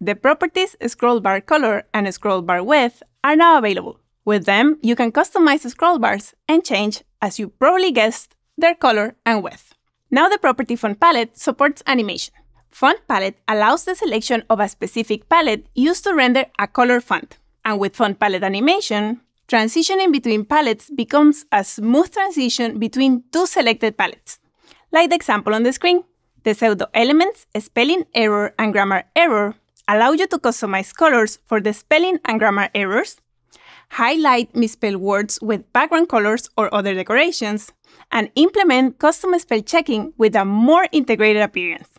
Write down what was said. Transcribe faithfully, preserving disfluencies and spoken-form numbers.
The properties scrollbar-color and scrollbar-width are now available. With them, you can customize scroll bars and change, as you probably guessed, their color and width. Now the property font-palette supports animation. Font-palette allows the selection of a specific palette used to render a color font. And with font-palette animation, transitioning between palettes becomes a smooth transition between two selected palettes, like the example on the screen. The pseudo elements, spelling error, and grammar error allow you to customize colors for the spelling and grammar errors, highlight misspelled words with background colors or other decorations, and implement custom spell checking with a more integrated appearance.